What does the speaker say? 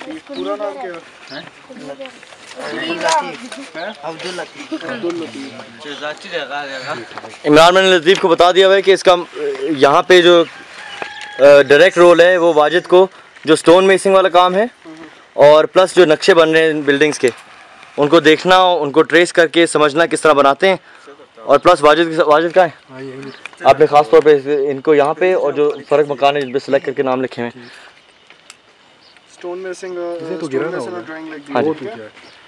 पूरा नाम क्या है? इमरान लतीफ़ को बता दिया हुआ है कि इसका यहाँ पे जो डायरेक्ट रोल है वो वाजिद को जो स्टोन मेसिंग वाला काम है और प्लस जो नक्शे बन रहे हैं बिल्डिंग्स के उनको देखना, उनको ट्रेस करके समझना किस तरह बनाते हैं। और प्लस वाजिद का है आपने ख़ास तौर पे इनको यहाँ पे और जो फ़र्क मकान है जिन पर सेलेक्ट करके नाम लिखे हुए हैं। Stone messing drawing.